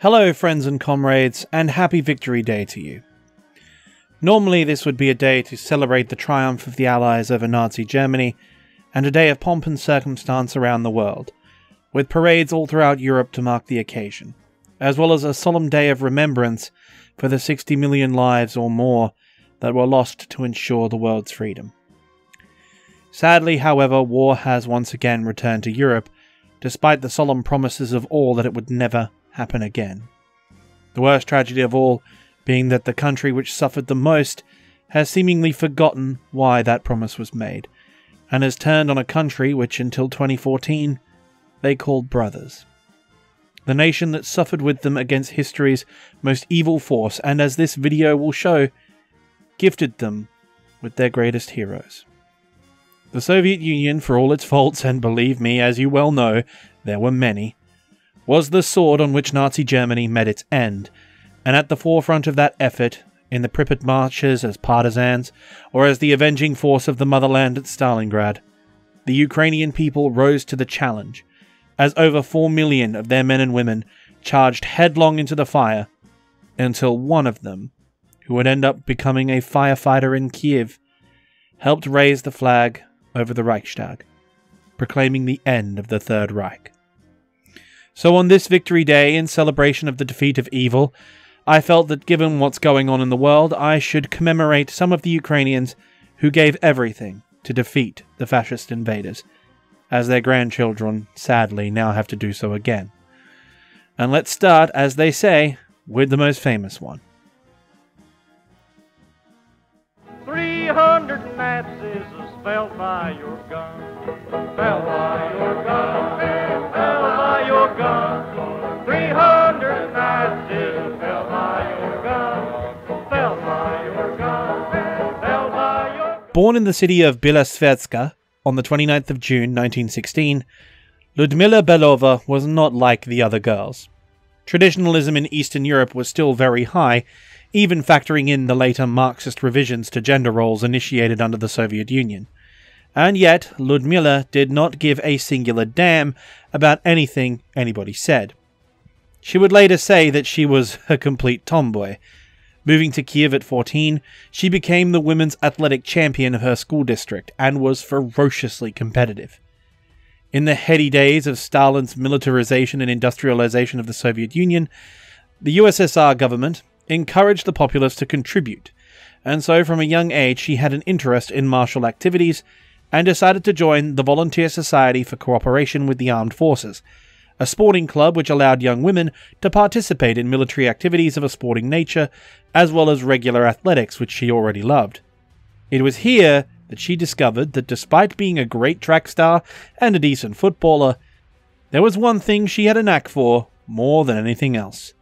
Hello friends and comrades, and happy Victory Day to you. Normally this would be a day to celebrate the triumph of the Allies over Nazi Germany, and a day of pomp and circumstance around the world, with parades all throughout Europe to mark the occasion, as well as a solemn day of remembrance for the 60 million lives or more that were lost to ensure the world's freedom. Sadly, however, war has once again returned to Europe, despite the solemn promises of all that it would never happen again. The worst tragedy of all being that the country which suffered the most has seemingly forgotten why that promise was made, and has turned on a country which until 2014 they called brothers. The nation that suffered with them against history's most evil force, and as this video will show, gifted them with their greatest heroes. The Soviet Union, for all its faults, and believe me, as you well know, there were many, was the sword on which Nazi Germany met its end, and at the forefront of that effort, in the Pripyat Marshes as partisans, or as the avenging force of the motherland at Stalingrad, the Ukrainian people rose to the challenge, as over 4 million of their men and women charged headlong into the fire, until one of them, who would end up becoming a firefighter in Kiev, helped raise the flag over the Reichstag, proclaiming the end of the Third Reich. So on this Victory Day, in celebration of the defeat of evil, I felt that given what's going on in the world, I should commemorate some of the Ukrainians who gave everything to defeat the fascist invaders, as their grandchildren sadly now have to do so again. And let's start, as they say, with the most famous one. 300 Nazis fell by your gun, fell by your gun, fell by your gun. 300 Nazis fell by your gun, fell by your gun, fell by your gun. Born in the city of Bielosvetska on the 29th of June 1916, Ludmila Belova was not like the other girls. Traditionalism in Eastern Europe was still very high, even factoring in the later Marxist revisions to gender roles initiated under the Soviet Union. And yet, Ludmila did not give a singular damn about anything anybody said. She would later say that she was a complete tomboy. Moving to Kiev at 14, she became the women's athletic champion of her school district and was ferociously competitive. In the heady days of Stalin's militarization and industrialization of the Soviet Union, the USSR government encouraged the populace to contribute, and so from a young age she had an interest in martial activities and decided to join the Volunteer Society for Cooperation with the Armed Forces, a sporting club which allowed young women to participate in military activities of a sporting nature, as well as regular athletics, which she already loved. It was here that she discovered that despite being a great track star and a decent footballer, there was one thing she had a knack for more than anything else.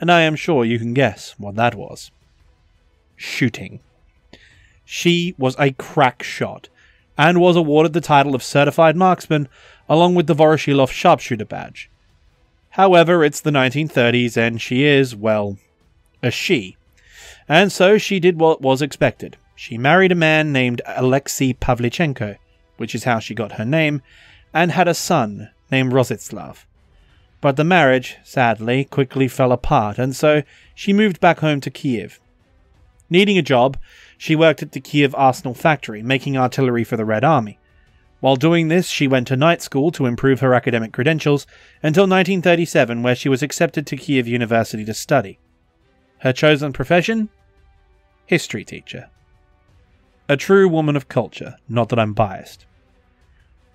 And I am sure you can guess what that was. Shooting. She was a crack shot, and was awarded the title of Certified Marksman, along with the Voroshilov Sharpshooter badge. However, it's the 1930s, and she is, well, a she. And so she did what was expected. She married a man named Alexei Pavlichenko, which is how she got her name, and had a son named Rositslav. But the marriage, sadly, quickly fell apart, and so she moved back home to Kiev. Needing a job, she worked at the Kiev Arsenal factory, making artillery for the Red Army. While doing this, she went to night school to improve her academic credentials until 1937, where she was accepted to Kiev University to study. Her chosen profession? History teacher. A true woman of culture, not that I'm biased.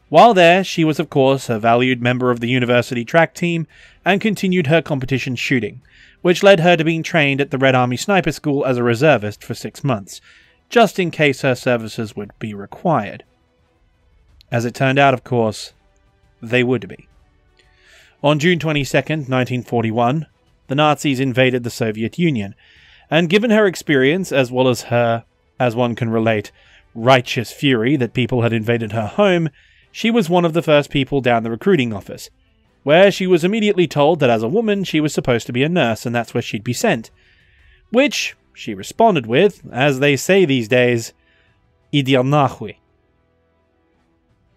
While there, she was of course a valued member of the university track team and continued her competition shooting, which led her to being trained at the Red Army Sniper School as a reservist for 6 months, just in case her services would be required. As it turned out, of course, they would be. On June 22, 1941, the Nazis invaded the Soviet Union, and given her experience as well as her, as one can relate, righteous fury that people had invaded her home, she was one of the first people down the recruiting office, where she was immediately told that as a woman she was supposed to be a nurse and that's where she'd be sent, which she responded with, as they say these days, "Idiel nahui."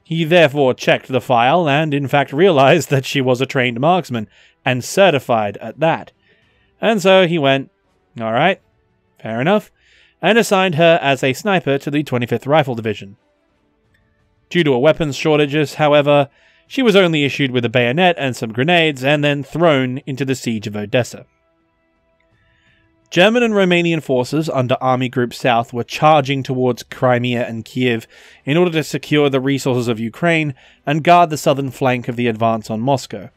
He therefore checked the file and in fact realized that she was a trained marksman and certified at that. And so he went, all right, fair enough, and assigned her as a sniper to the 25th Rifle Division. Due to a weapons shortages, however, she was only issued with a bayonet and some grenades and then thrown into the siege of Odessa. German and Romanian forces under Army Group South were charging towards Crimea and Kiev in order to secure the resources of Ukraine and guard the southern flank of the advance on Moscow.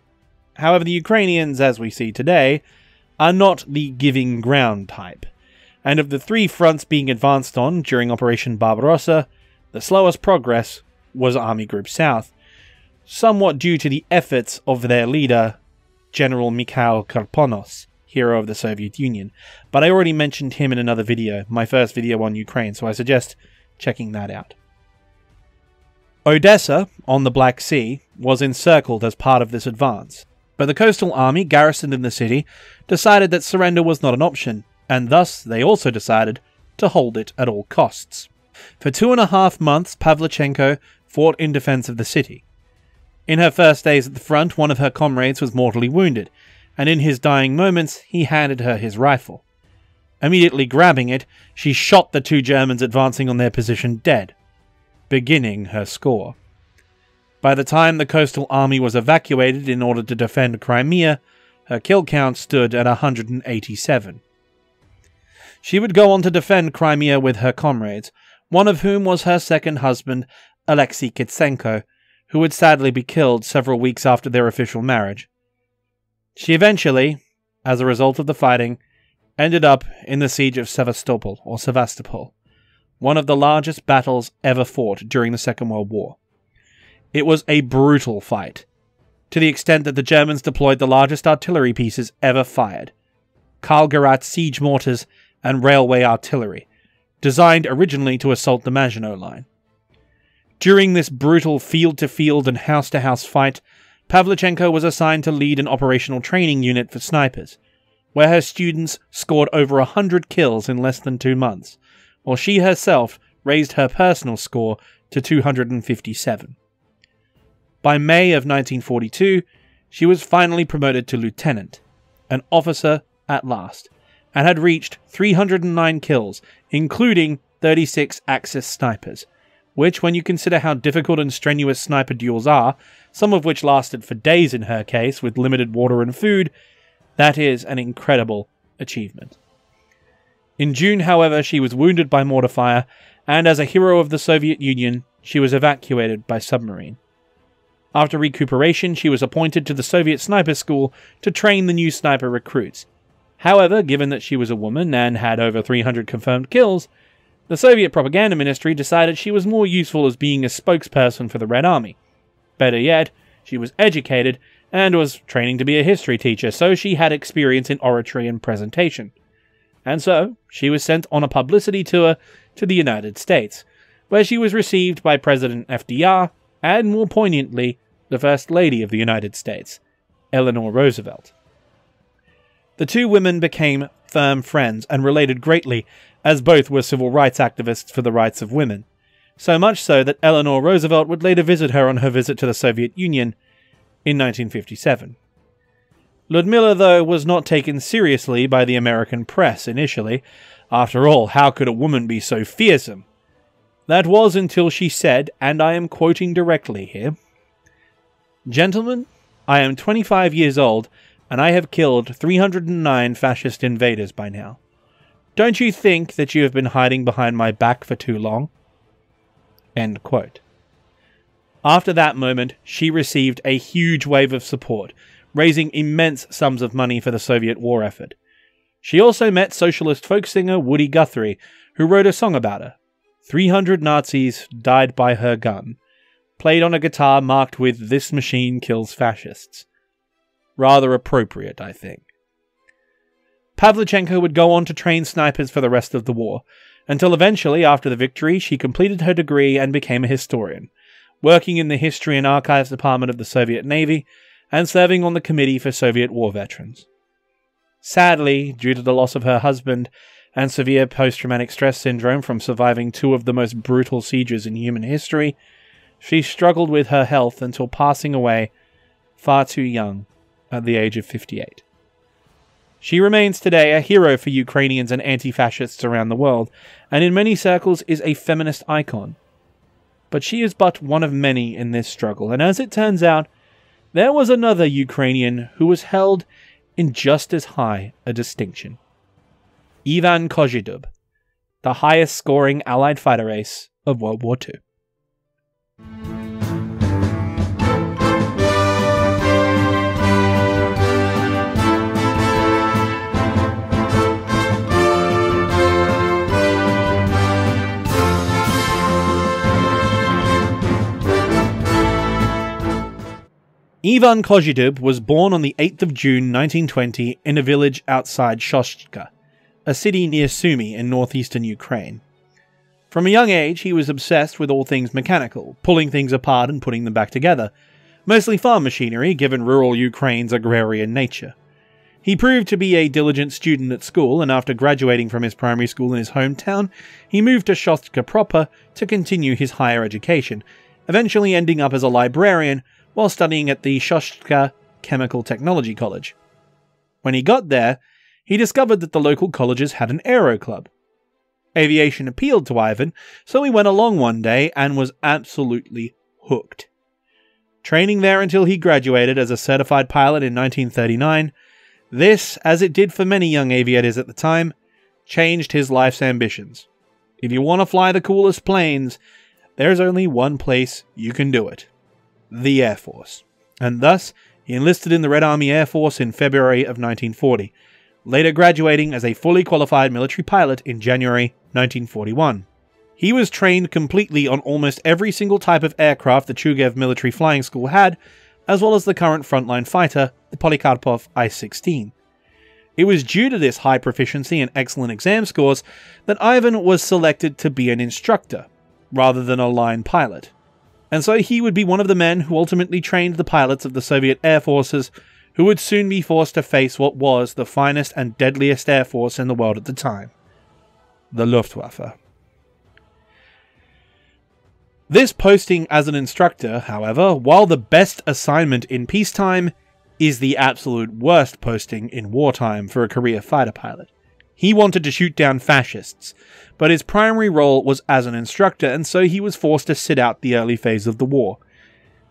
However, the Ukrainians, as we see today, are not the giving ground type, and of the three fronts being advanced on during Operation Barbarossa, the slowest progress was Army Group South, somewhat due to the efforts of their leader, General Mikhail Karponos, hero of the Soviet Union, but I already mentioned him in another video, my first video on Ukraine, so I suggest checking that out. Odessa, on the Black Sea, was encircled as part of this advance, but the coastal army garrisoned in the city decided that surrender was not an option, and thus they also decided to hold it at all costs. For 2.5 months, Pavlichenko fought in defense of the city. In her first days at the front, one of her comrades was mortally wounded, and in his dying moments, he handed her his rifle. Immediately grabbing it, she shot the two Germans advancing on their position dead, beginning her score. By the time the coastal army was evacuated in order to defend Crimea, her kill count stood at 187. She would go on to defend Crimea with her comrades, one of whom was her second husband, Alexei Kitsenko, who would sadly be killed several weeks after their official marriage. She eventually, as a result of the fighting, ended up in the siege of Sevastopol, one of the largest battles ever fought during the Second World War. It was a brutal fight, to the extent that the Germans deployed the largest artillery pieces ever fired, Karlgarat siege mortars and railway artillery, designed originally to assault the Maginot Line. During this brutal field-to-field and house-to-house fight, Pavlichenko was assigned to lead an operational training unit for snipers, where her students scored over 100 kills in less than 2 months, while she herself raised her personal score to 257. By May of 1942, she was finally promoted to lieutenant, an officer at last, and had reached 309 kills, including 36 Axis snipers, which, when you consider how difficult and strenuous sniper duels are, some of which lasted for days in her case, with limited water and food, that is an incredible achievement. In June, however, she was wounded by mortar fire, and as a hero of the Soviet Union, she was evacuated by submarine. After recuperation, she was appointed to the Soviet Sniper School to train the new sniper recruits. However, given that she was a woman and had over 300 confirmed kills, the Soviet propaganda ministry decided she was more useful as being a spokesperson for the Red Army. Better yet, she was educated and was training to be a history teacher, so she had experience in oratory and presentation. And so, she was sent on a publicity tour to the United States, where she was received by President FDR and, more poignantly, the First Lady of the United States, Eleanor Roosevelt. The two women became firm friends and related greatly, as both were civil rights activists for the rights of women, so much so that Eleanor Roosevelt would later visit her on her visit to the Soviet Union in 1957. Ludmila, though, was not taken seriously by the American press initially. After all, how could a woman be so fearsome? That was until she said, and I am quoting directly here, "Gentlemen, I am 25 years old, and I have killed 309 fascist invaders by now. Don't you think that you have been hiding behind my back for too long?" End quote. After that moment, she received a huge wave of support, raising immense sums of money for the Soviet war effort. She also met socialist folk singer Woody Guthrie, who wrote a song about her, 300 Nazis Died by Her Gun, played on a guitar marked with "This Machine Kills Fascists." Rather appropriate, I think. Pavlichenko would go on to train snipers for the rest of the war, until eventually, after the victory, she completed her degree and became a historian, working in the History and Archives Department of the Soviet Navy, and serving on the Committee for Soviet War Veterans. Sadly, due to the loss of her husband and severe post-traumatic stress syndrome from surviving two of the most brutal sieges in human history, she struggled with her health until passing away far too young at the age of 58. She remains today a hero for Ukrainians and anti-fascists around the world, and in many circles is a feminist icon. But she is but one of many in this struggle, and as it turns out, there was another Ukrainian who was held in just as high a distinction. Ivan Kozhedub, the highest scoring Allied fighter ace of World War II. Ivan Kozhedub was born on the 8th of June 1920 in a village outside Shostka, a city near Sumy in northeastern Ukraine. From a young age, he was obsessed with all things mechanical, pulling things apart and putting them back together, mostly farm machinery given rural Ukraine's agrarian nature. He proved to be a diligent student at school, and after graduating from his primary school in his hometown, he moved to Shostka proper to continue his higher education, eventually ending up as a librarian while studying at the Shostka Chemical Technology College. When he got there, he discovered that the local colleges had an aero club. Aviation appealed to Ivan, so he went along one day and was absolutely hooked. Training there until he graduated as a certified pilot in 1939, this, as it did for many young aviators at the time, changed his life's ambitions. If you want to fly the coolest planes, there's only one place you can do it: the Air Force. And thus, he enlisted in the Red Army Air Force in February of 1940, later graduating as a fully qualified military pilot in January 1941. He was trained completely on almost every single type of aircraft the Chuguev Military Flying School had, as well as the current frontline fighter, the Polikarpov I-16. It was due to this high proficiency and excellent exam scores that Ivan was selected to be an instructor, rather than a line pilot. And so he would be one of the men who ultimately trained the pilots of the Soviet air forces, who would soon be forced to face what was the finest and deadliest air force in the world at the time, the Luftwaffe. This posting as an instructor, however, while the best assignment in peacetime, is the absolute worst posting in wartime for a career fighter pilot. He wanted to shoot down fascists, but his primary role was as an instructor, and so he was forced to sit out the early phase of the war.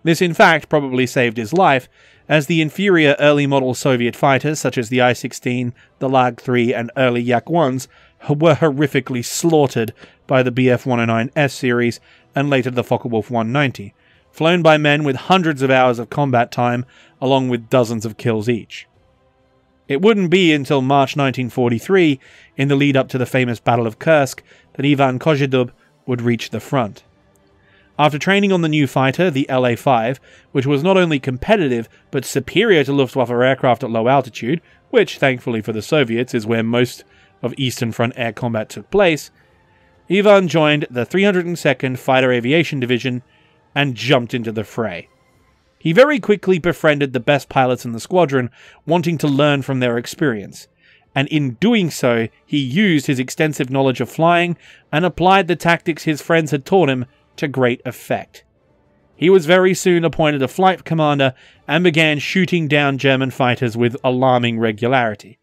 This in fact probably saved his life, as the inferior early model Soviet fighters such as the I-16, the LA-3 and early Yak-1s were horrifically slaughtered by the Bf-109S series and later the Focke-Wulf 190, flown by men with hundreds of hours of combat time along with dozens of kills each. It wouldn't be until March 1943, in the lead-up to the famous Battle of Kursk, that Ivan Kozhedub would reach the front. After training on the new fighter, the LA-5, which was not only competitive but superior to Luftwaffe aircraft at low altitude, which, thankfully for the Soviets, is where most of Eastern Front air combat took place, Ivan joined the 302nd Fighter Aviation Division and jumped into the fray. He very quickly befriended the best pilots in the squadron, wanting to learn from their experience, and in doing so, he used his extensive knowledge of flying and applied the tactics his friends had taught him to great effect. He was very soon appointed a flight commander and began shooting down German fighters with alarming regularity.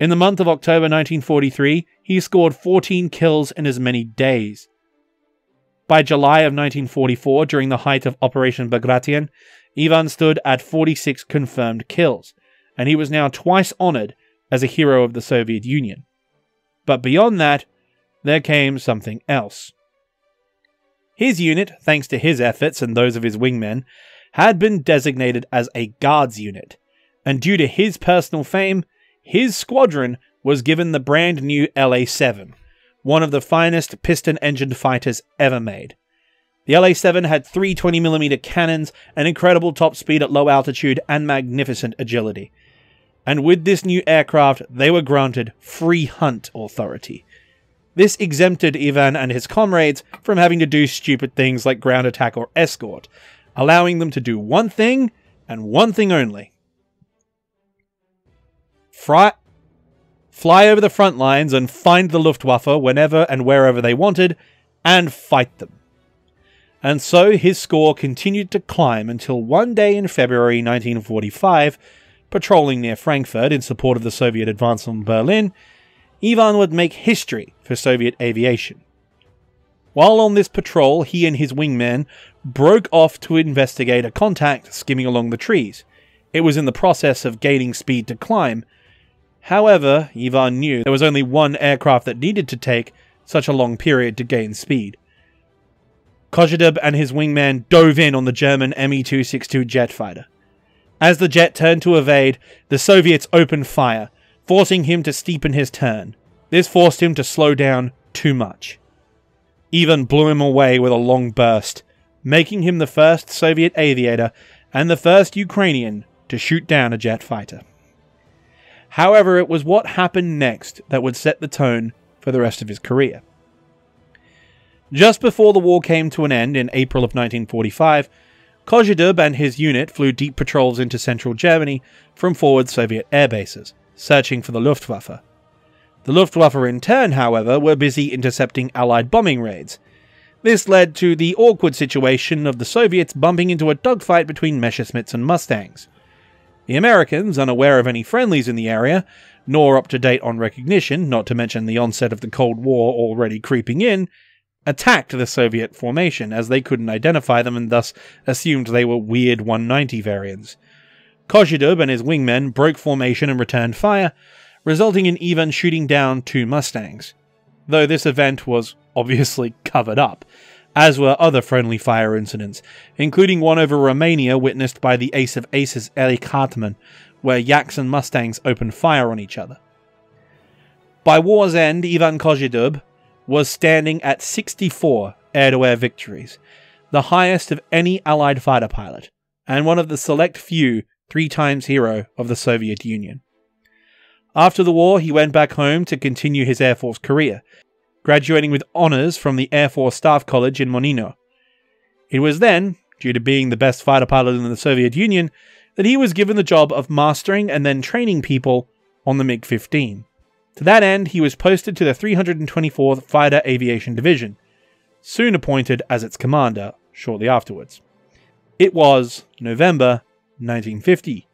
In the month of October 1943, he scored 14 kills in as many days. By July of 1944, during the height of Operation Bagration, Ivan stood at 46 confirmed kills, and he was now twice honoured as a hero of the Soviet Union. But beyond that, there came something else. His unit, thanks to his efforts and those of his wingmen, had been designated as a Guards unit, and due to his personal fame, his squadron was given the brand new LA-7, one of the finest piston-engined fighters ever made. The LA-7 had three 20mm cannons, an incredible top speed at low altitude, and magnificent agility. And with this new aircraft, they were granted free hunt authority. This exempted Ivan and his comrades from having to do stupid things like ground attack or escort, allowing them to do one thing, and one thing only. Fly over the front lines and find the Luftwaffe whenever and wherever they wanted, and fight them. And so his score continued to climb until one day in February 1945, patrolling near Frankfurt in support of the Soviet advance on Berlin, Ivan would make history for Soviet aviation. While on this patrol, he and his wingman broke off to investigate a contact skimming along the trees. It was in the process of gaining speed to climb. However, Ivan knew there was only one aircraft that needed to take such a long period to gain speed. Kozhedub and his wingman dove in on the German ME-262 jet fighter. As the jet turned to evade, the Soviets opened fire, forcing him to steepen his turn. This forced him to slow down too much. Ivan blew him away with a long burst, making him the first Soviet aviator and the first Ukrainian to shoot down a jet fighter. However, it was what happened next that would set the tone for the rest of his career. Just before the war came to an end in April of 1945, Kozhedub and his unit flew deep patrols into central Germany from forward Soviet air bases, searching for the Luftwaffe. The Luftwaffe in turn, however, were busy intercepting Allied bombing raids. This led to the awkward situation of the Soviets bumping into a dogfight between Messerschmitts and Mustangs. The Americans, unaware of any friendlies in the area, nor up to date on recognition, not to mention the onset of the Cold War already creeping in, attacked the Soviet formation as they couldn't identify them and thus assumed they were weird 190 variants. Kozhedub and his wingmen broke formation and returned fire, resulting in Ivan shooting down two Mustangs, though this event was obviously covered up, as were other friendly fire incidents, including one over Romania witnessed by the ace of aces Eli Cartman, where Yaks and Mustangs opened fire on each other. By war's end, Ivan Kozhedub was standing at 64 air-to-air victories, the highest of any Allied fighter pilot, and one of the select few three-times hero of the Soviet Union. After the war, he went back home to continue his Air Force career, graduating with honours from the Air Force Staff College in Monino. It was then, due to being the best fighter pilot in the Soviet Union, that he was given the job of mastering and then training people on the MiG-15. To that end, he was posted to the 324th Fighter Aviation Division, soon appointed as its commander shortly afterwards. It was November 1950.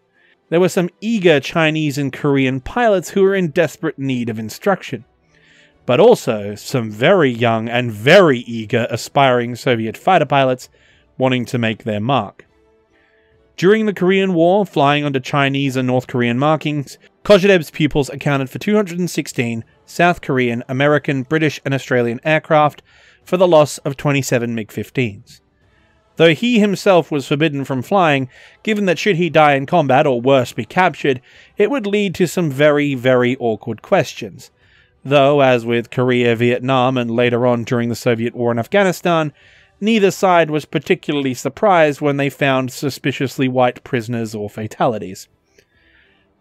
There were some eager Chinese and Korean pilots who were in desperate need of instruction, but also some very young and very eager aspiring Soviet fighter pilots wanting to make their mark. During the Korean War, flying under Chinese and North Korean markings, Kozhedub's pupils accounted for 216 South Korean, American, British and Australian aircraft for the loss of 27 MiG-15s. Though he himself was forbidden from flying, given that should he die in combat or worse be captured, it would lead to some very, very awkward questions. Though, as with Korea, Vietnam and later on during the Soviet war in Afghanistan, neither side was particularly surprised when they found suspiciously white prisoners or fatalities.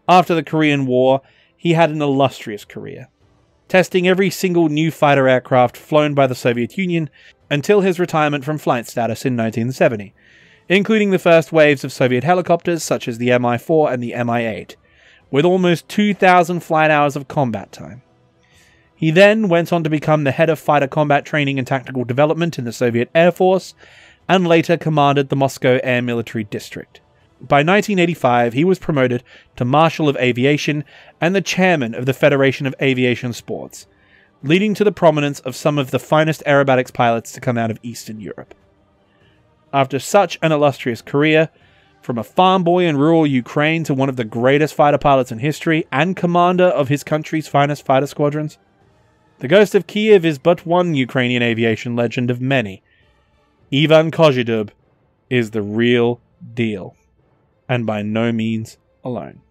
After the Korean War, he had an illustrious career, testing every single new fighter aircraft flown by the Soviet Union until his retirement from flight status in 1970, including the first waves of Soviet helicopters such as the Mi-4 and the Mi-8, with almost 2,000 flight hours of combat time. He then went on to become the head of fighter combat training and tactical development in the Soviet Air Force, and later commanded the Moscow Air Military District. By 1985, he was promoted to Marshal of Aviation and the chairman of the Federation of Aviation Sports, leading to the prominence of some of the finest aerobatics pilots to come out of Eastern Europe. After such an illustrious career, from a farm boy in rural Ukraine to one of the greatest fighter pilots in history and commander of his country's finest fighter squadrons, the Ghost of Kiev is but one Ukrainian aviation legend of many. Ivan Kozhedub is the real deal, and by no means alone.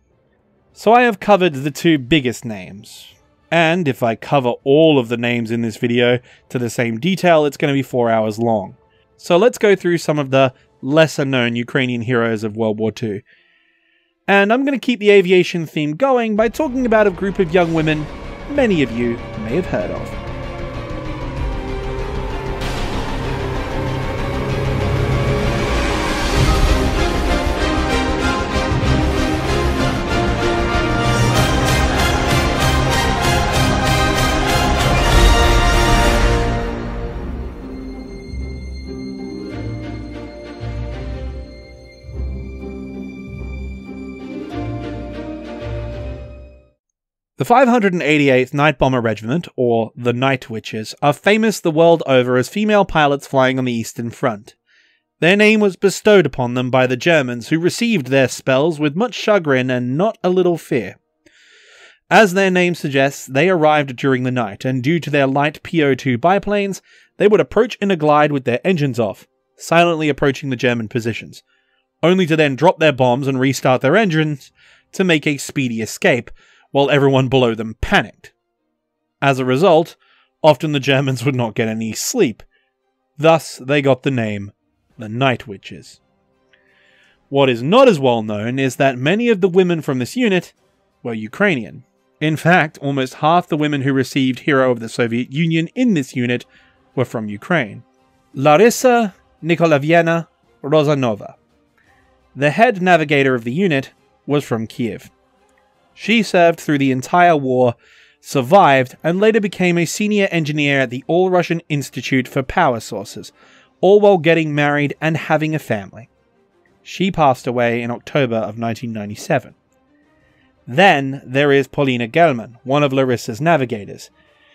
So I have covered the two biggest names, and if I cover all of the names in this video to the same detail, it's going to be 4 hours long. So let's go through some of the lesser-known Ukrainian heroes of World War II. And I'm going to keep the aviation theme going by talking about a group of young women many of you may have heard of. The 588th Night Bomber Regiment, or the Night Witches, are famous the world over as female pilots flying on the Eastern Front. Their name was bestowed upon them by the Germans, who received their spells with much chagrin and not a little fear. As their name suggests, they arrived during the night, and due to their light PO2 biplanes, they would approach in a glide with their engines off, silently approaching the German positions, only to then drop their bombs and restart their engines to make a speedy escape, while everyone below them panicked. As a result, often the Germans would not get any sleep. Thus, they got the name, the Night Witches. What is not as well known is that many of the women from this unit were Ukrainian. In fact, almost half the women who received Hero of the Soviet Union in this unit were from Ukraine. Larissa Nikolayevna Rozanova, the head navigator of the unit, was from Kiev. She served through the entire war, survived, and later became a senior engineer at the All-Russian Institute for Power Sources, all while getting married and having a family. She passed away in October of 1997. Then there is Paulina Gelman, one of Larissa's navigators.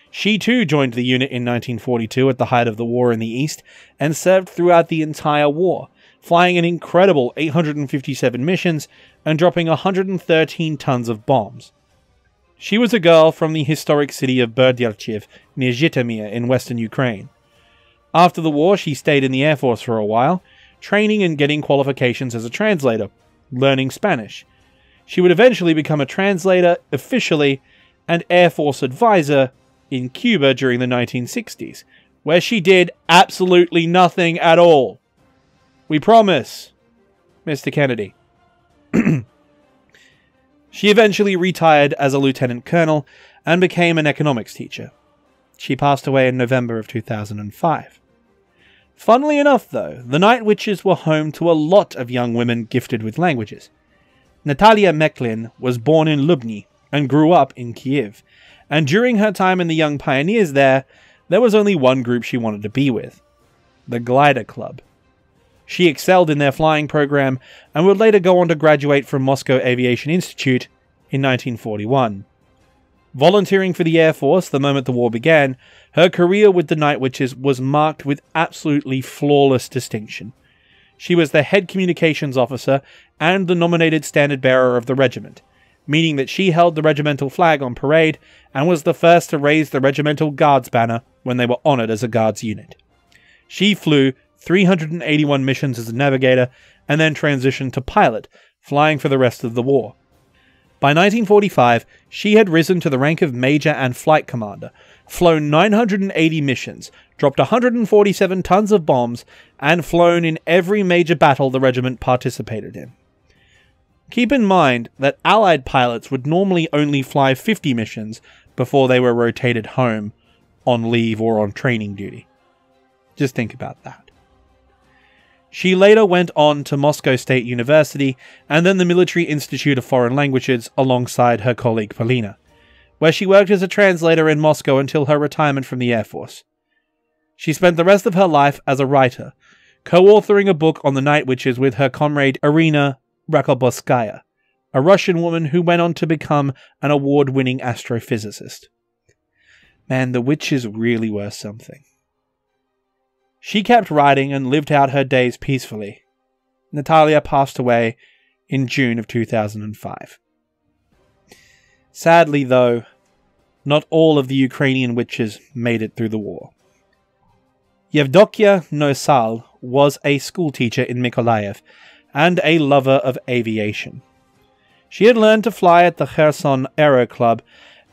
She too joined the unit in 1942 at the height of the war in the East, and served throughout the entire war, flying an incredible 857 missions and dropping 113 tons of bombs. She was a girl from the historic city of Berdychiv near Zhitomir in western Ukraine. After the war, she stayed in the Air Force for a while, training and getting qualifications as a translator, learning Spanish. She would eventually become a translator officially and Air Force advisor in Cuba during the 1960s, where she did absolutely nothing at all. We promise, Mr. Kennedy. She eventually retired as a lieutenant colonel and became an economics teacher. She passed away in November of 2005. Funnily enough, though, the Night Witches were home to a lot of young women gifted with languages. Natalia Mechlin was born in Lubny and grew up in Kiev, and during her time in the Young Pioneers there was only one group she wanted to be with, the Glider Club. She excelled in their flying program and would later go on to graduate from Moscow Aviation Institute in 1941. Volunteering for the Air Force the moment the war began, her career with the Night Witches was marked with absolutely flawless distinction. She was the head communications officer and the nominated standard bearer of the regiment, meaning that she held the regimental flag on parade and was the first to raise the regimental guards banner when they were honoured as a guards unit. She flew 381 missions as a navigator, and then transitioned to pilot, flying for the rest of the war. By 1945, she had risen to the rank of major and flight commander, flown 980 missions, dropped 147 tons of bombs, and flown in every major battle the regiment participated in. Keep in mind that Allied pilots would normally only fly 50 missions before they were rotated home, on leave or on training duty. Just think about that. She later went on to Moscow State University and then the Military Institute of Foreign Languages alongside her colleague Polina, where she worked as a translator in Moscow until her retirement from the Air Force. She spent the rest of her life as a writer, co-authoring a book on the Night Witches with her comrade Irina Rakoboskaya, a Russian woman who went on to become an award-winning astrophysicist. Man, the witches really were something. She kept writing and lived out her days peacefully. Natalia passed away in June of 2005. Sadly, though, not all of the Ukrainian witches made it through the war. Yevdokya Nosal was a schoolteacher in Mykolaiv and a lover of aviation. She had learned to fly at the Kherson Aero Club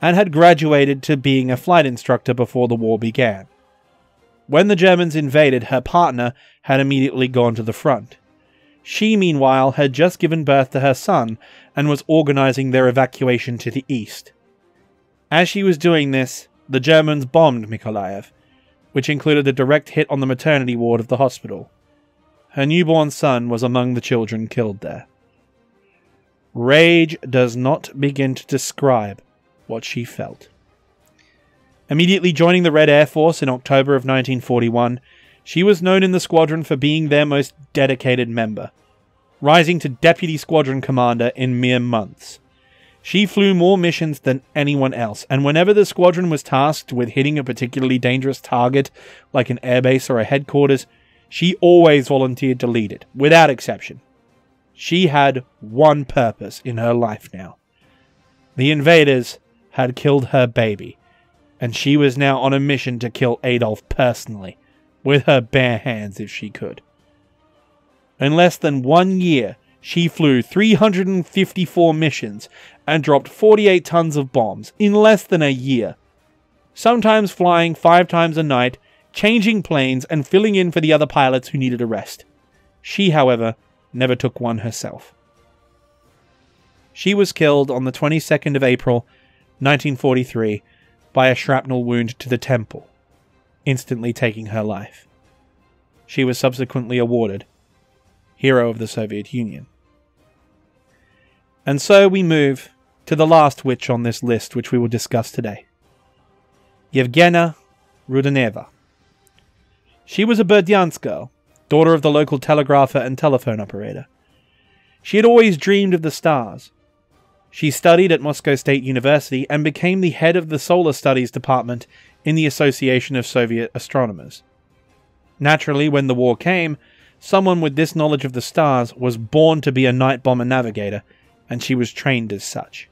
and had graduated to being a flight instructor before the war began. When the Germans invaded, her partner had immediately gone to the front. She, meanwhile, had just given birth to her son and was organizing their evacuation to the east. As she was doing this, the Germans bombed Mykolaiv, which included a direct hit on the maternity ward of the hospital. Her newborn son was among the children killed there. Rage does not begin to describe what she felt. Immediately joining the Red Air Force in October of 1941, she was known in the squadron for being their most dedicated member, rising to deputy squadron commander in mere months. She flew more missions than anyone else, and whenever the squadron was tasked with hitting a particularly dangerous target, like an airbase or a headquarters, she always volunteered to lead it, without exception. She had one purpose in her life now. The invaders had killed her baby, and she was now on a mission to kill Adolf personally, with her bare hands if she could. In less than 1 year, she flew 354 missions and dropped 48 tons of bombs in less than a year, sometimes flying 5 times a night, changing planes and filling in for the other pilots who needed a rest. She, however, never took one herself. She was killed on the 22nd of April, 1943, by a shrapnel wound to the temple, instantly taking her life. She was subsequently awarded Hero of the Soviet Union. And so we move to the last witch on this list, which we will discuss today. Yevgenia Rudeneva. She was a Berdyansk girl, daughter of the local telegrapher and telephone operator. She had always dreamed of the stars. She studied at Moscow State University and became the head of the Solar Studies Department in the Association of Soviet Astronomers. Naturally, when the war came, someone with this knowledge of the stars was born to be a night bomber navigator, and she was trained as such.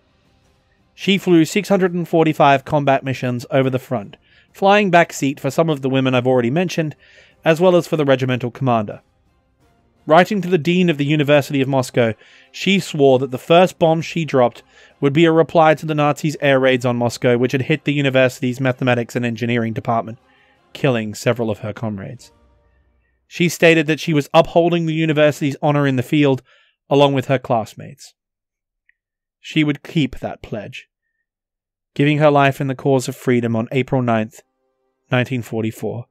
She flew 645 combat missions over the front, flying backseat for some of the women I've already mentioned, as well as for the regimental commander. Writing to the dean of the University of Moscow, she swore that the first bomb she dropped would be a reply to the Nazis' air raids on Moscow, which had hit the university's mathematics and engineering department, killing several of her comrades. She stated that she was upholding the university's honor in the field, along with her classmates. She would keep that pledge, giving her life in the cause of freedom on April 9th, 1944,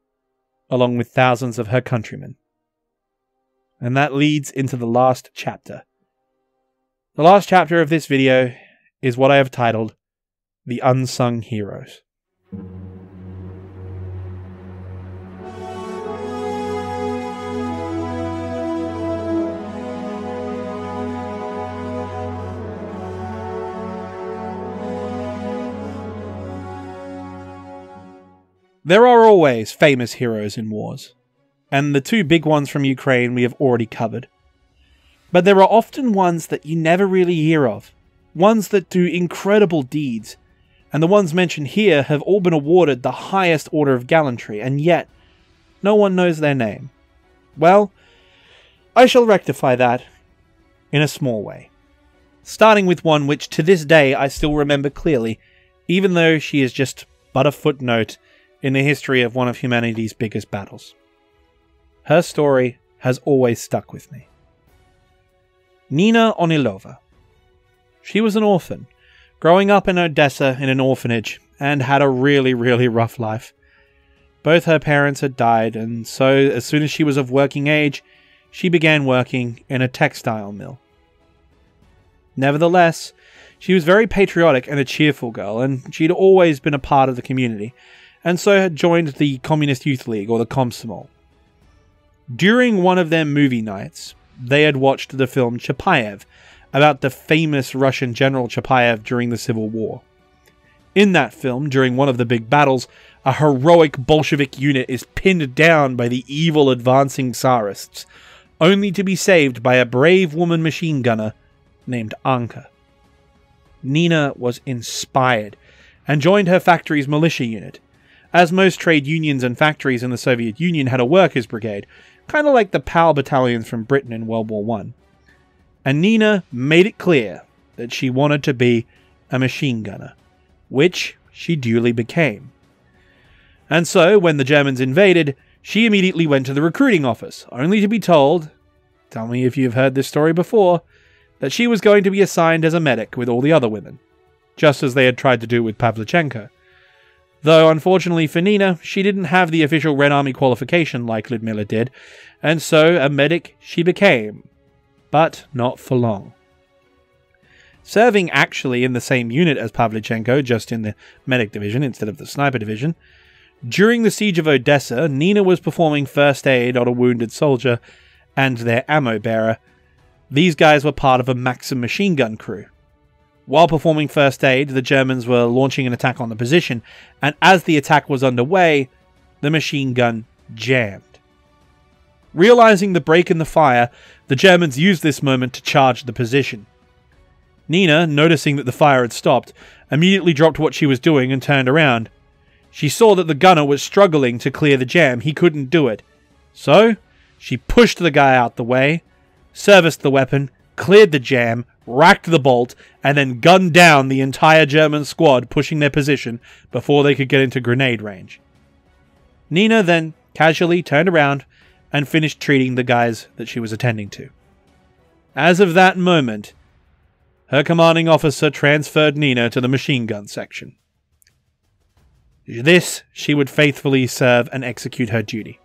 along with thousands of her countrymen. And that leads into the last chapter. The last chapter of this video is what I have titled, The Unsung Heroes. There are always famous heroes in wars, and the 2 big ones from Ukraine we have already covered. But there are often ones that you never really hear of, ones that do incredible deeds, and the ones mentioned here have all been awarded the highest order of gallantry, and yet no one knows their name. Well, I shall rectify that in a small way, starting with one which to this day I still remember clearly, even though she is just but a footnote in the history of one of humanity's biggest battles. Her story has always stuck with me. Nina Onilova. She was an orphan, growing up in Odessa in an orphanage, and had a really, really rough life. Both her parents had died, and so, as soon as she was of working age, she began working in a textile mill. Nevertheless, she was very patriotic and a cheerful girl, and she'd always been a part of the community, and so had joined the Communist Youth League, or the Komsomol. During one of their movie nights, they had watched the film Chapaev, about the famous Russian general Chapaev during the Civil War. In that film, during one of the big battles, a heroic Bolshevik unit is pinned down by the evil advancing Tsarists, only to be saved by a brave woman machine gunner named Anka. Nina was inspired and joined her factory's militia unit, as most trade unions and factories in the Soviet Union had a workers' brigade, kind of like the POW battalions from Britain in World War I. And Nina made it clear that she wanted to be a machine gunner, which she duly became. And so, when the Germans invaded, she immediately went to the recruiting office, only to be told, tell me if you've heard this story before, that she was going to be assigned as a medic with all the other women, just as they had tried to do with Pavlichenko. Though, unfortunately for Nina, she didn't have the official Red Army qualification like Ludmila did, and so a medic she became, but not for long. Serving actually in the same unit as Pavlichenko, just in the medic division instead of the sniper division, during the siege of Odessa, Nina was performing first aid on a wounded soldier and their ammo bearer. These guys were part of a Maxim machine gun crew. While performing first aid, the Germans were launching an attack on the position, and as the attack was underway, the machine gun jammed. Realizing the break in the fire, the Germans used this moment to charge the position. Nina, noticing that the fire had stopped, immediately dropped what she was doing and turned around. She saw that the gunner was struggling to clear the jam. He couldn't do it. So, she pushed the guy out the way, serviced the weapon, cleared the jam, racked the bolt, and then gunned down the entire German squad pushing their position before they could get into grenade range. Nina then casually turned around and finished treating the guys that she was attending to. As of that moment, her commanding officer transferred Nina to the machine gun section. This, she would faithfully serve and execute her duty.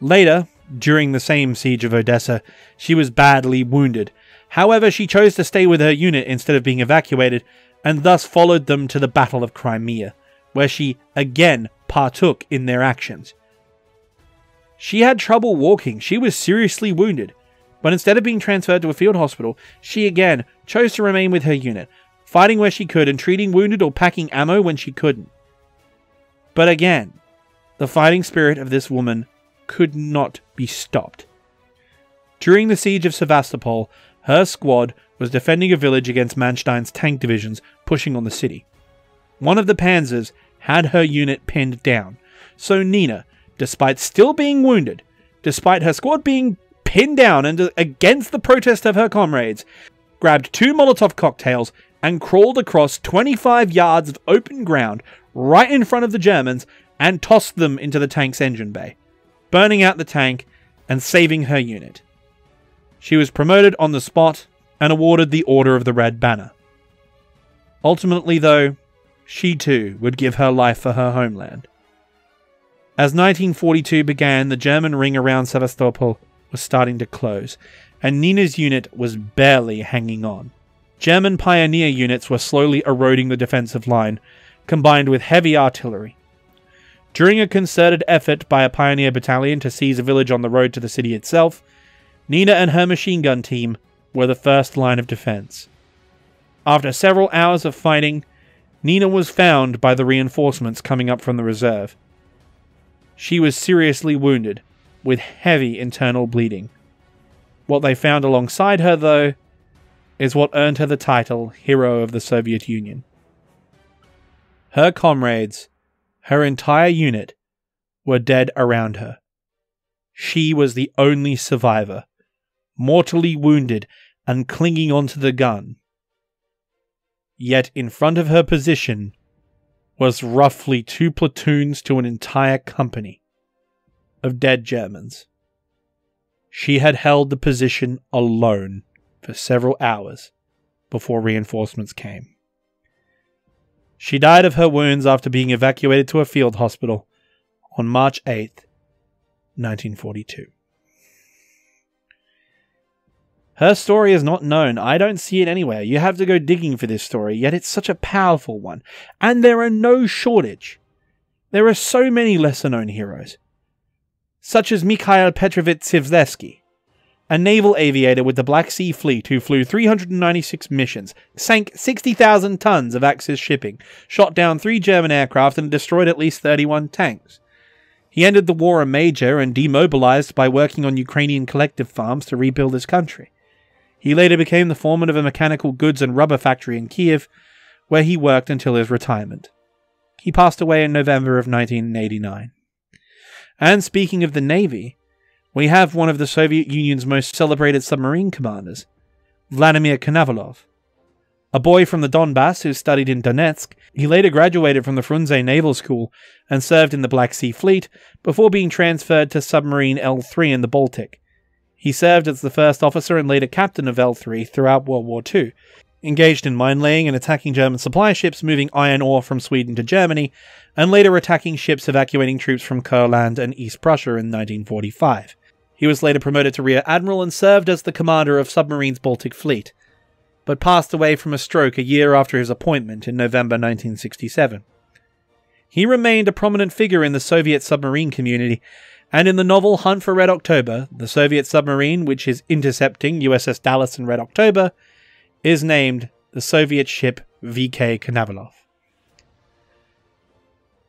Later, during the same siege of Odessa, she was badly wounded. However, she chose to stay with her unit instead of being evacuated, and thus followed them to the Battle of Crimea, where she again partook in their actions. She had trouble walking. She was seriously wounded, but instead of being transferred to a field hospital, she again chose to remain with her unit, fighting where she could and treating wounded or packing ammo when she couldn't. But again, the fighting spirit of this woman could not be stopped. During the siege of Sevastopol, her squad was defending a village against Manstein's tank divisions pushing on the city. One of the panzers had her unit pinned down, so Nina, despite still being wounded, despite her squad being pinned down and against the protest of her comrades, grabbed 2 Molotov cocktails and crawled across 25 yards of open ground right in front of the Germans and tossed them into the tank's engine bay, burning out the tank and saving her unit. She was promoted on the spot and awarded the Order of the Red Banner. Ultimately, though, she too would give her life for her homeland. As 1942 began, the German ring around Sevastopol was starting to close, and Nina's unit was barely hanging on. German pioneer units were slowly eroding the defensive line, combined with heavy artillery. During a concerted effort by a pioneer battalion to seize a village on the road to the city itself, Nina and her machine gun team were the first line of defense. After several hours of fighting, Nina was found by the reinforcements coming up from the reserve. She was seriously wounded, with heavy internal bleeding. What they found alongside her, though, is what earned her the title Hero of the Soviet Union. Her comrades, her entire unit, were dead around her. She was the only survivor, mortally wounded and clinging onto the gun. Yet in front of her position was roughly 2 platoons to an entire company of dead Germans. She had held the position alone for several hours before reinforcements came. She died of her wounds after being evacuated to a field hospital on March 8th, 1942. Her story is not known. I don't see it anywhere. You have to go digging for this story, yet it's such a powerful one. And there are no shortage. There are so many lesser-known heroes, such as Mikhail Petrovich Sivlevsky, a naval aviator with the Black Sea Fleet who flew 396 missions, sank 60,000 tons of Axis shipping, shot down 3 German aircraft and destroyed at least 31 tanks. He ended the war a major and demobilized by working on Ukrainian collective farms to rebuild his country. He later became the foreman of a mechanical goods and rubber factory in Kiev, where he worked until his retirement. He passed away in November of 1989. And speaking of the Navy, we have one of the Soviet Union's most celebrated submarine commanders, Vladimir Konovalov. A boy from the Donbass who studied in Donetsk, he later graduated from the Frunze Naval School and served in the Black Sea Fleet before being transferred to submarine L3 in the Baltic. He served as the first officer and later captain of L3 throughout World War II, engaged in mine-laying and attacking German supply ships moving iron ore from Sweden to Germany, and later attacking ships evacuating troops from Courland and East Prussia in 1945. He was later promoted to Rear Admiral and served as the commander of Submarine's Baltic Fleet, but passed away from a stroke a year after his appointment in November 1967. He remained a prominent figure in the Soviet submarine community, and in the novel Hunt for Red October, the Soviet submarine, which is intercepting USS Dallas in Red October, is named the Soviet ship VK Kanavalov.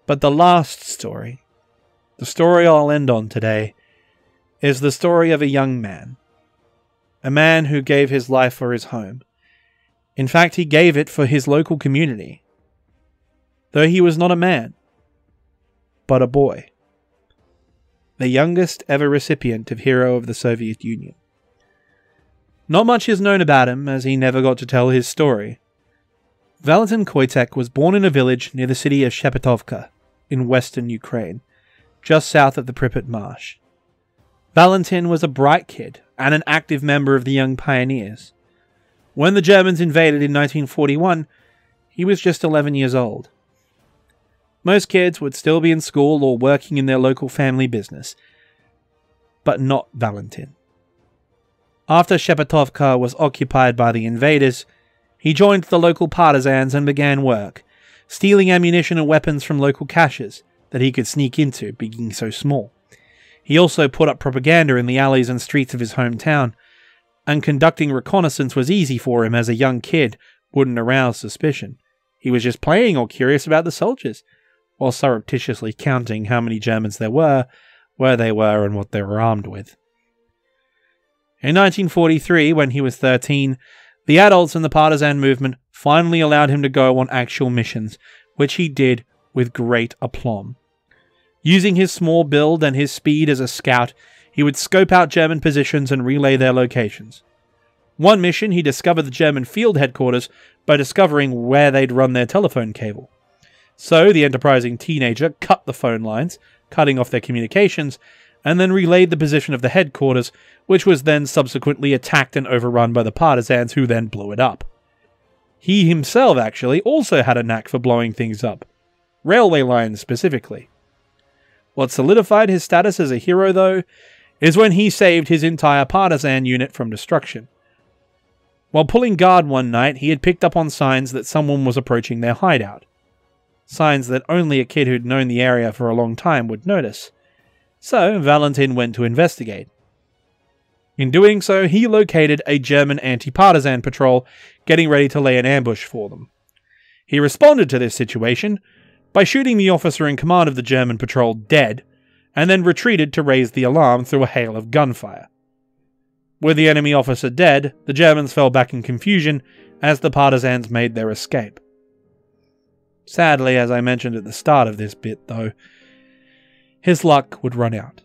But the last story, the story I'll end on today, is the story of a young man. A man who gave his life for his home. In fact, he gave it for his local community. Though he was not a man, but a boy. The youngest ever recipient of Hero of the Soviet Union. Not much is known about him, as he never got to tell his story. Valentin Koitsekh was born in a village near the city of Shepetovka, in western Ukraine, just south of the Pripyat Marsh. Valentin was a bright kid, and an active member of the Young Pioneers. When the Germans invaded in 1941, he was just 11 years old. Most kids would still be in school or working in their local family business, but not Valentin. After Shepetovka was occupied by the invaders, he joined the local partisans and began work, stealing ammunition and weapons from local caches that he could sneak into, being so small. He also put up propaganda in the alleys and streets of his hometown, and conducting reconnaissance was easy for him as a young kid wouldn't arouse suspicion. He was just playing or curious about the soldiers, while surreptitiously counting how many Germans there were, where they were, and what they were armed with. In 1943, when he was 13, the adults in the partisan movement finally allowed him to go on actual missions, which he did with great aplomb. Using his small build and his speed as a scout, he would scope out German positions and relay their locations. One mission, he discovered the German field headquarters by discovering where they'd run their telephone cable. So the enterprising teenager cut the phone lines, cutting off their communications, and then relayed the position of the headquarters, which was then subsequently attacked and overrun by the partisans, who then blew it up. He himself actually also had a knack for blowing things up, railway lines specifically. What solidified his status as a hero, though, is when he saved his entire partisan unit from destruction. While pulling guard one night, he had picked up on signs that someone was approaching their hideout. Signs that only a kid who'd known the area for a long time would notice. So Valentin went to investigate. In doing so, he located a German anti-partisan patrol getting ready to lay an ambush for them. He responded to this situation by shooting the officer in command of the German patrol dead, and then retreated to raise the alarm through a hail of gunfire. With the enemy officer dead, the Germans fell back in confusion as the partisans made their escape. Sadly, as I mentioned at the start of this bit, though, his luck would run out.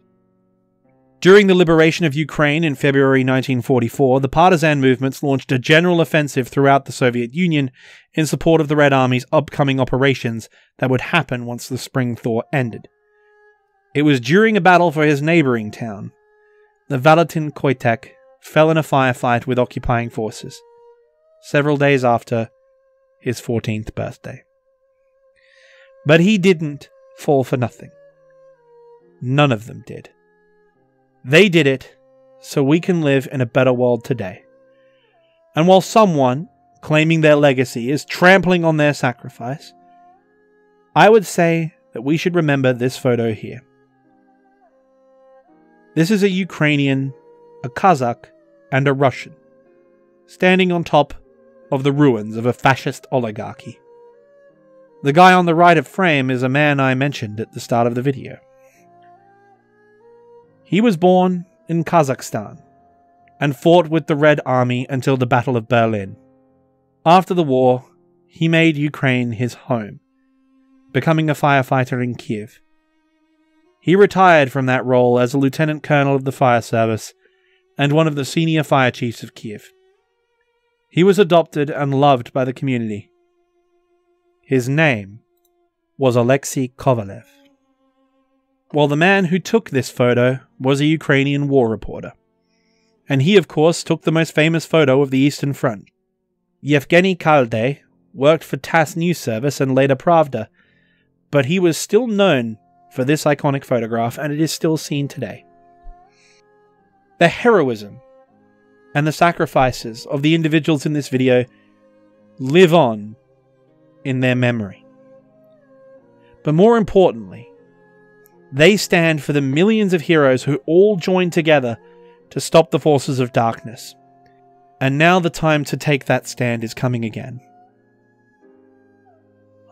During the liberation of Ukraine in February 1944, the partisan movements launched a general offensive throughout the Soviet Union in support of the Red Army's upcoming operations that would happen once the spring thaw ended. It was during a battle for his neighbouring town that Valentin Koitsekh fell in a firefight with occupying forces, several days after his 14th birthday. But he didn't fall for nothing. None of them did. They did it so we can live in a better world today. And while someone claiming their legacy is trampling on their sacrifice, I would say that we should remember this photo here. This is a Ukrainian, a Kazakh, and a Russian standing on top of the ruins of a fascist oligarchy. The guy on the right of frame is a man I mentioned at the start of the video. He was born in Kazakhstan and fought with the Red Army until the Battle of Berlin. After the war, he made Ukraine his home, becoming a firefighter in Kiev. He retired from that role as a lieutenant colonel of the fire service and one of the senior fire chiefs of Kiev. He was adopted and loved by the community. His name was Alexei Kovalev. Well, the man who took this photo was a Ukrainian war reporter. And he, of course, took the most famous photo of the Eastern Front. Yevgeny Kalde worked for TASS News Service and later Pravda, but he was still known for this iconic photograph, and it is still seen today. The heroism and the sacrifices of the individuals in this video live on in their memory. But more importantly, they stand for the millions of heroes who all joined together to stop the forces of darkness. And now the time to take that stand is coming again.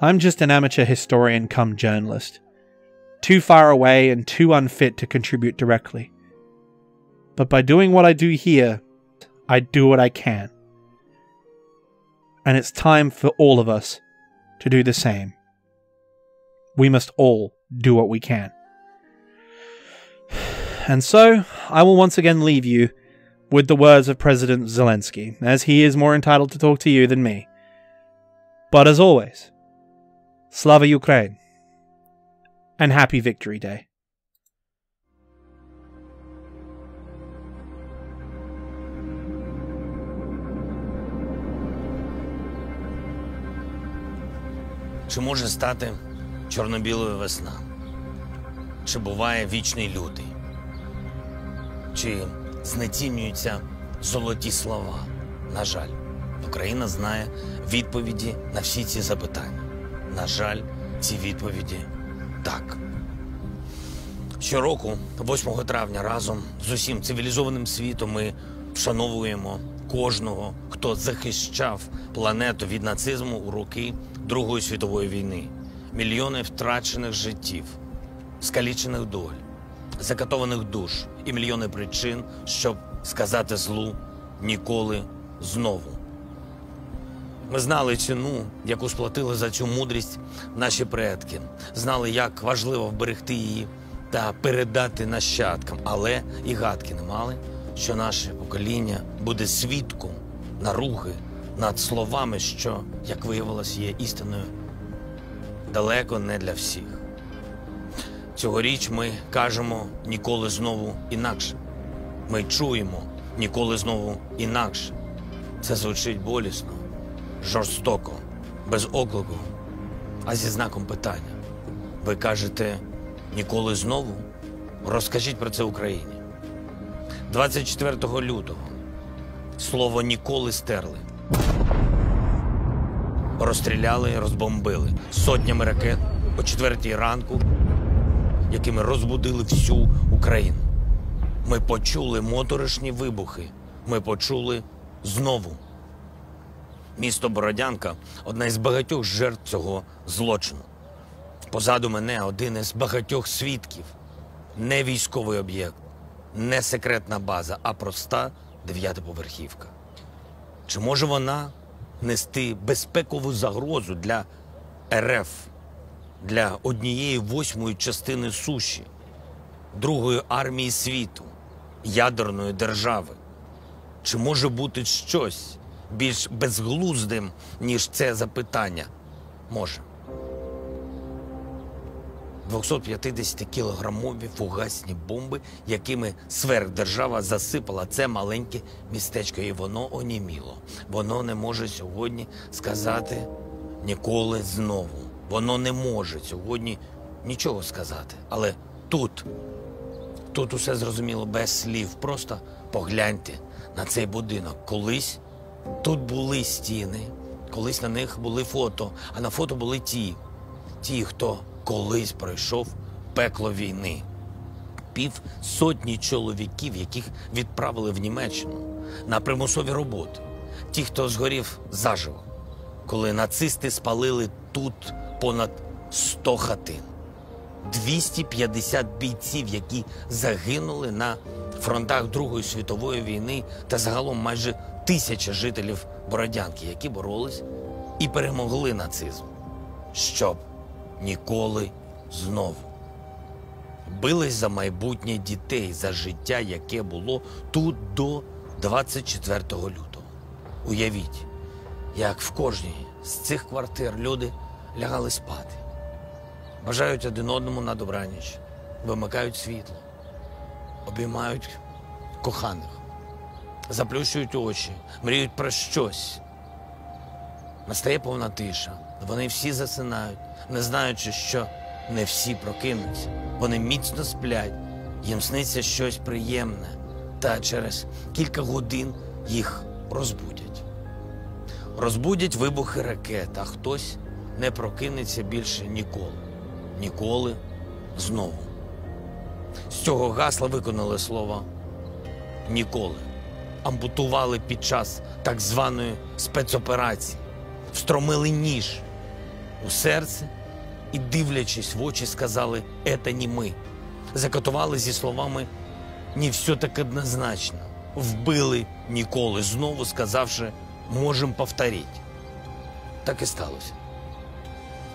I'm just an amateur historian come journalist, too far away and too unfit to contribute directly. But by doing what I do here, I do what I can. And it's time for all of us to do the same. We must all do what we can. And so, I will once again leave you with the words of President Zelensky, as he is more entitled to talk to you than me. But as always, Slava Ukraine, and happy Victory Day. Чи може стати чорно-білою весна? Чи буває вічний лютий? Чи знецінюються золоті слова? На жаль, Україна знає відповіді на всі ці запитання. На жаль, ці відповіді так. Щороку, 8 травня, разом з усім цивілізованим світом ми вшановуємо кожного, хто захищав планету від нацизму у роки Другої світової війни. Мільйони втрачених життів, скалічених доль, закатованих душ і мільйони причин, щоб сказати злу ніколи знову. Ми знали ціну, яку сплатили за цю мудрість наші предки. Знали, як важливо вберегти її та передати нащадкам. Але і гадки не мали, що наше покоління буде свідком наруги над словами, що, як виявилось, є істиною далеко не для всіх. Цьогоріч ми кажемо «ніколи знову інакше». Ми чуємо «ніколи знову інакше». Це звучить болісно, жорстоко, без оклику, а зі знаком питання. Ви кажете «ніколи знову»? Розкажіть про це Україні. 24 лютого слово «ніколи» стерли. Розстріляли, розбомбили сотнями ракет о 4-й ранку, якими розбудили всю Україну. Ми почули моторошні вибухи. Ми почули знову. Місто Бородянка – одна із багатьох жертв цього злочину. Позаду мене один із багатьох свідків. Не військовий об'єкт, не секретна база, а проста 9-поверхівка. Чи може вона нести безпекову загрозу для РФ, для однієї 8-ї частини суші, 2-ї армії світу, ядерної держави? Чи може бути щось більш безглуздим, ніж це запитання? Може. 250-кілограмові фугасні бомби, якими сверхдержава засипала це маленьке містечко, і воно оніміло. Воно не може сьогодні сказати «ніколи знову». Воно не може сьогодні нічого сказати. Але тут усе зрозуміло без слів. Просто погляньте на цей будинок. Колись тут були стіни, колись на них були фото, а на фото були ті, хто колись пройшов пекло війни. Півсотні чоловіків, яких відправили в Німеччину на примусові роботи. Ті, хто згорів заживо, коли нацисти спалили тут понад 100 хатин. 250 бійців, які загинули на фронтах Другої світової війни, та загалом майже 1000 жителів Бородянки, які боролись і перемогли нацизм. Щоб ніколи знову. Бились за майбутнє дітей, за життя, яке було тут до 24 лютого. Уявіть, як в кожній з цих квартир люди лягали спати. Бажають один одному на добраніч, вимикають світло, обіймають коханих, заплющують очі, мріють про щось. Настає повна тиша, вони всі засинають, не знаючи, що не всі прокинуться. Вони міцно сплять, їм сниться щось приємне, та через кілька годин їх розбудять. Розбудять вибухи ракет, а хтось не прокинеться більше ніколи. Ніколи знову. З цього гасла виконали слово «ніколи». ампутували під час так званої спецоперації, встромили ніж у серце і, дивлячись в очі, сказали «это не ми». Закатували зі словами «не все так однозначно». Вбили ніколи, знову сказавши «можем повторити». Так і сталося.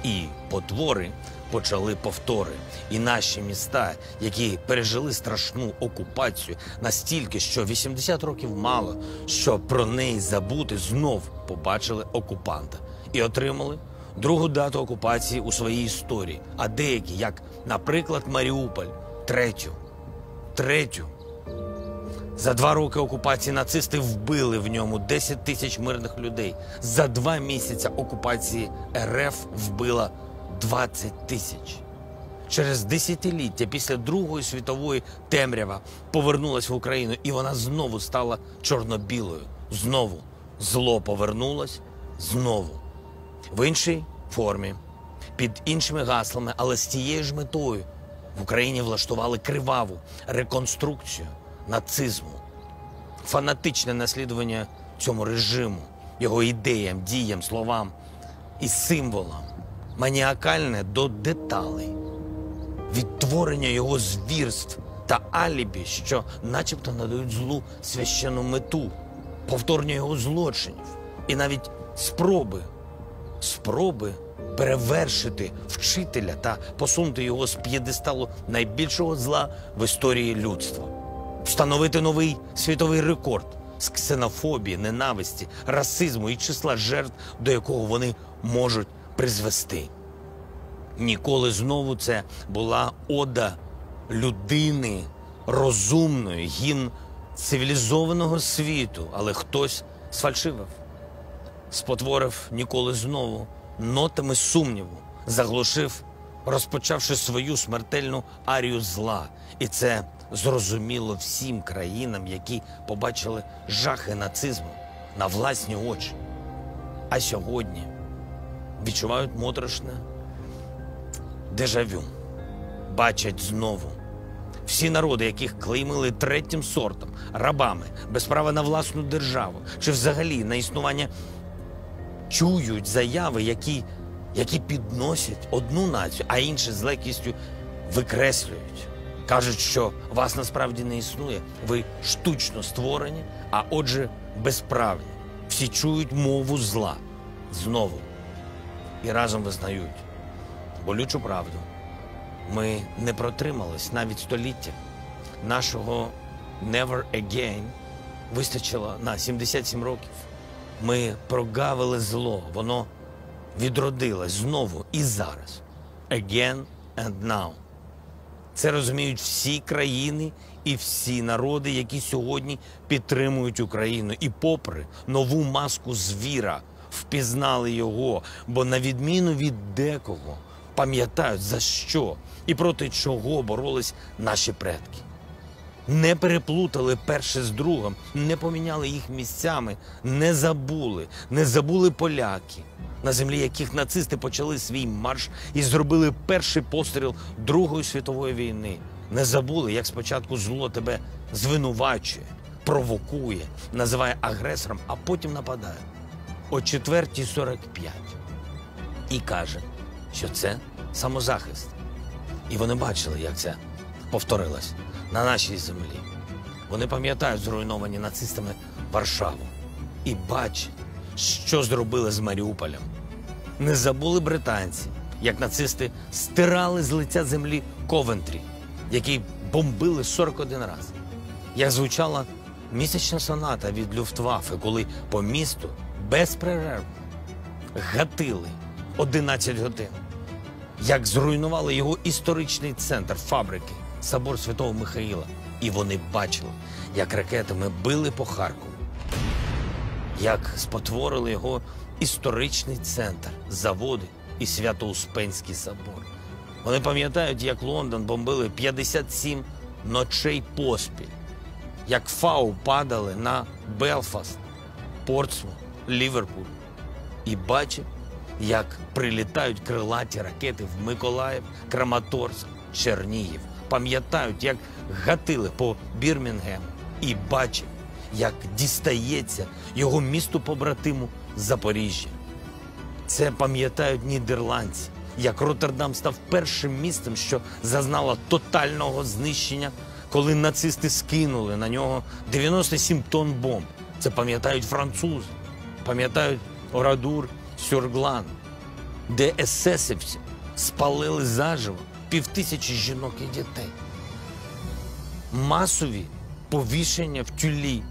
І потвори почали повтори. І наші міста, які пережили страшну окупацію настільки, що 80 років мало, що про неї забути, знов побачили окупанта. І отримали другу дату окупації у своїй історії. А деякі, як, наприклад, Маріуполь, третю. За 2 роки окупації нацисти вбили в ньому 10 тисяч мирних людей. За 2 місяці окупації РФ вбила 20 тисяч. Через десятиліття після Другої світової темрява повернулась в Україну, і вона знову стала чорно-білою. Знову зло повернулось, знову. В іншій формі, під іншими гаслами, але з тією ж метою. В Україні влаштували криваву реконструкцію нацизму, фанатичне наслідування цьому режиму, його ідеям, діям, словам і символам, маніакальне до деталей, відтворення його звірств та алібі, що начебто надають злу священну мету, повторення його злочинів і навіть спроби перевершити вчителя та посунути його з п'єдесталу найбільшого зла в історії людства. Встановити новий світовий рекорд з ксенофобії, ненависті, расизму і числа жертв, до якого вони можуть призвести. Ніколи знову це була ода людини розумної, гімн цивілізованого світу, але хтось сфальшивив, спотворив ніколи знову нотами сумніву, заглушив, розпочавши свою смертельну арію зла. І це зрозуміло всім країнам, які побачили жахи нацизму на власні очі. А сьогодні відчувають моторошне дежавю. Бачать знову всі народи, яких клеймили третім сортом, рабами, без права на власну державу, чи взагалі на існування, чують заяви, які підносять одну націю, а інші з легкістю викреслюють. Кажуть, що вас насправді не існує, ви штучно створені, а отже безправні. Всі чують мову зла. Знову. І разом визнають болючу правду. Ми не протримались навіть століття. Нашого «never again» вистачило на 77 років. Ми прогавили зло, воно відродилось знову і зараз. Again and now. Це розуміють всі країни і всі народи, які сьогодні підтримують Україну. І попри нову маску звіра впізнали його, бо на відміну від декого пам'ятають, за що і проти чого боролись наші предки. Не переплутали перше з другим, не поміняли їх місцями, не забули поляки, на землі яких нацисти почали свій марш і зробили перший постріл Другої світової війни. Не забули, як спочатку зло тебе звинувачує, провокує, називає агресором, а потім нападає. О 4:45. І каже, що це самозахист. І вони бачили, як це повторилось на нашій землі. Вони пам'ятають зруйновані нацистами Варшаву і бачать, що зробили з Маріуполем. Не забули британці, як нацисти стирали з лиця землі Ковентрі, який бомбили 41 раз. Як звучала місячна соната від Люфтваффе, коли по місту безперервно гатили 11 годин. Як зруйнували його історичний центр, фабрики, собор Святого Михаїла. І вони бачили, як ракетами били по Харкову, як спотворили його історичний центр, заводи і Свято-Успенський собор. Вони пам'ятають, як Лондон бомбили 57 ночей поспіль, як ФАУ падали на Белфаст, Портсмут, Ліверпуль. І бачать, як прилітають крилаті ракети в Миколаїв, Краматорськ, Чернігів. Пам'ятають, як гатили по Бірмінгему. І бачать, як дістається його місту-побратиму Запоріжжя. Це пам'ятають нідерландці, як Роттердам став першим містом, що зазнало тотального знищення, коли нацисти скинули на нього 97 тонн бомб. Це пам'ятають французи, пам'ятають Орадур, Сюрглан, де есесівці спалили заживо півтисячі жінок і дітей. Масові повішення в Тюлі,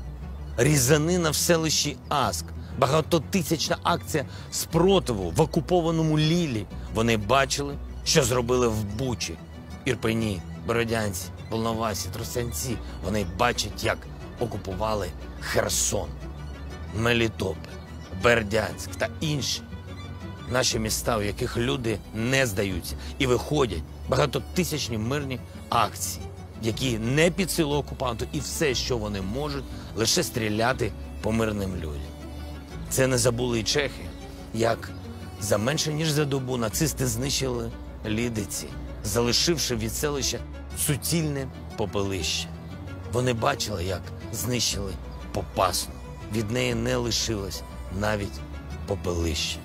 різанина в селищі Аск, багатотисячна акція спротиву в окупованому Лілі. Вони бачили, що зробили в Бучі, Ірпені, Бородянці, Волновасі, Тростянці. Вони бачать, як окупували Херсон, Мелітополь, Бердянськ та інші наші міста, в яких люди не здаються. І виходять багатотисячні мирні акції, які не під силу окупанту, і все, що вони можуть, лише стріляти по мирним людям. Це не забули і чехи, як за менше ніж за добу нацисти знищили Лідиці, залишивши від селища суцільне попелище. Вони бачили, як знищили Попасну. Від неї не лишилось навіть попелище.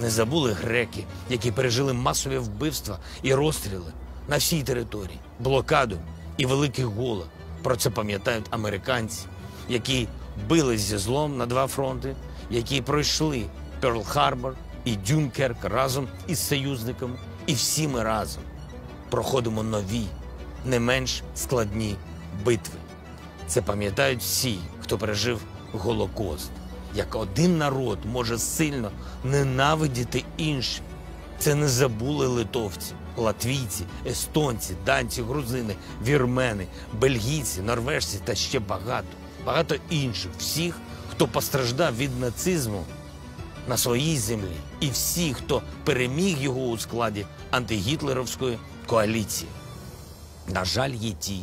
Не забули греки, які пережили масові вбивства і розстріли на всій території, блокаду і великий голод. Про це пам'ятають американці, які бились зі злом на два фронти, які пройшли Перл-Харбор і Дюнкерк разом із союзниками. І всі ми разом проходимо нові, не менш складні битви. Це пам'ятають всі, хто пережив Голокост. Як один народ може сильно ненавидіти інших. Це не забули литовці, латвійці, естонці, данці, грузини, вірмени, бельгійці, норвежці та ще багато інших. Всіх, хто постраждав від нацизму на своїй землі. І всіх, хто переміг його у складі антигітлерівської коаліції. На жаль, є ті,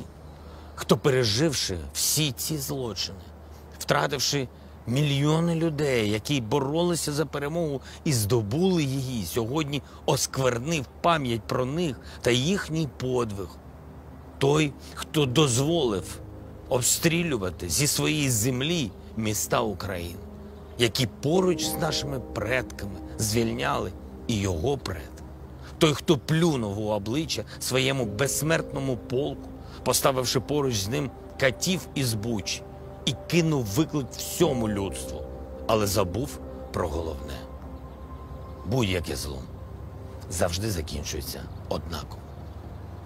хто, переживши всі ці злочини, втративши мільйони людей, які боролися за перемогу і здобули її, сьогодні осквернив пам'ять про них та їхній подвиг. Той, хто дозволив обстрілювати зі своєї землі міста України, які поруч з нашими предками звільняли і його предки. Той, хто плюнув у обличчя своєму безсмертному полку, поставивши поруч з ним катів із Бучі, і кинув виклик всьому людству, але забув про головне. Будь-яке зло завжди закінчується однаково.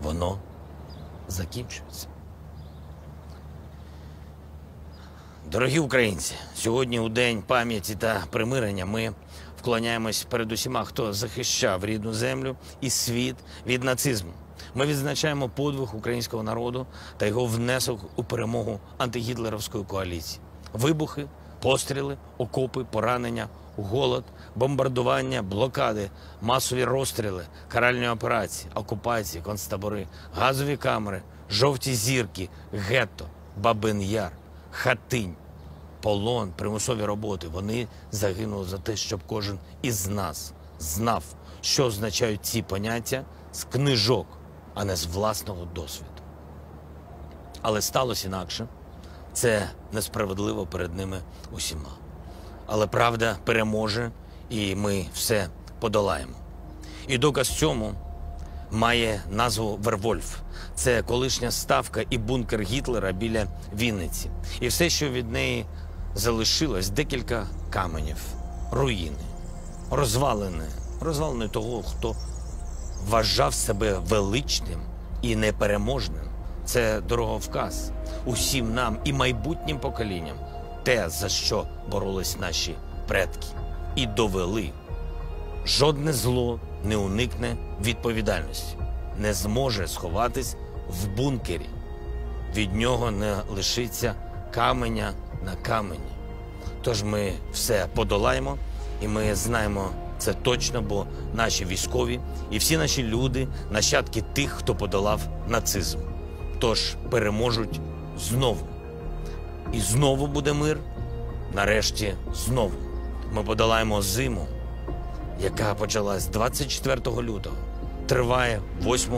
Воно закінчується. Дорогі українці, сьогодні у День пам'яті та примирення ми вклоняємось перед усіма, хто захищав рідну землю і світ від нацизму. Ми відзначаємо подвиг українського народу та його внесок у перемогу антигітлерівської коаліції. Вибухи, постріли, окопи, поранення, голод, бомбардування, блокади, масові розстріли, каральні операції, окупації, концтабори, газові камери, жовті зірки, гетто, Бабин Яр, Хатинь, полон, примусові роботи. Вони загинули за те, щоб кожен із нас знав, що означають ці поняття з книжок, а не з власного досвіду. Але сталося інакше. Це несправедливо перед ними усіма. Але правда переможе, і ми все подолаємо. І доказ цьому має назву Вервольф. Це колишня ставка і бункер Гітлера біля Вінниці. І все, що від неї залишилось, декілька каменів, руїни, розвалини того, хто вважав себе величним і непереможним. Це дороговказ усім нам і майбутнім поколінням. Те, за що боролись наші предки. І довели. Жодне зло не уникне відповідальності. Не зможе сховатись в бункері. Від нього не лишиться каменя на камені. Тож ми все подолаємо, і ми знаємо це точно, бо наші військові і всі наші люди – нащадки тих, хто подолав нацизм. Тож переможуть знову. І знову буде мир. Нарешті знову. Ми подолаємо зиму, яка почалась 24 лютого, триває 8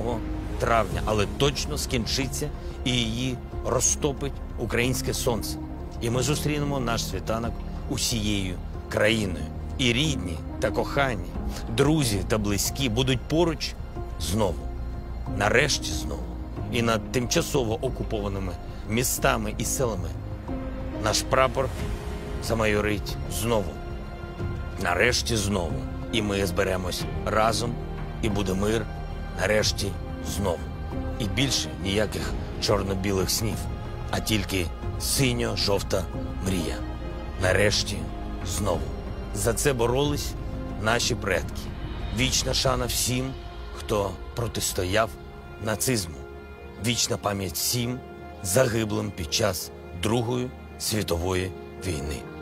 травня, але точно скінчиться і її розтопить українське сонце. І ми зустрінемо наш світанок усією країною. І рідні та кохані, друзі та близькі будуть поруч знову. Нарешті знову. І над тимчасово окупованими містами і селами наш прапор замайорить знову. Нарешті знову. І ми зберемось разом, і буде мир нарешті знову. І більше ніяких чорно-білих снів, а тільки синьо-жовта мрія. Нарешті знову. За це боролись наші предки. Вічна шана всім, хто протистояв нацизму. Вічна пам'ять всім загиблим під час Другої світової війни.